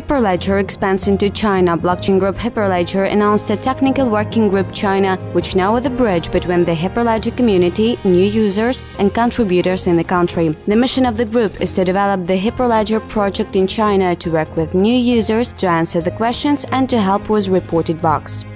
Hyperledger expands into China. Blockchain group Hyperledger announced a technical working group China, which now is the bridge between the Hyperledger community, new users, and contributors in the country. The mission of the group is to develop the Hyperledger project in China, to work with new users, to answer the questions, and to help with reported bugs.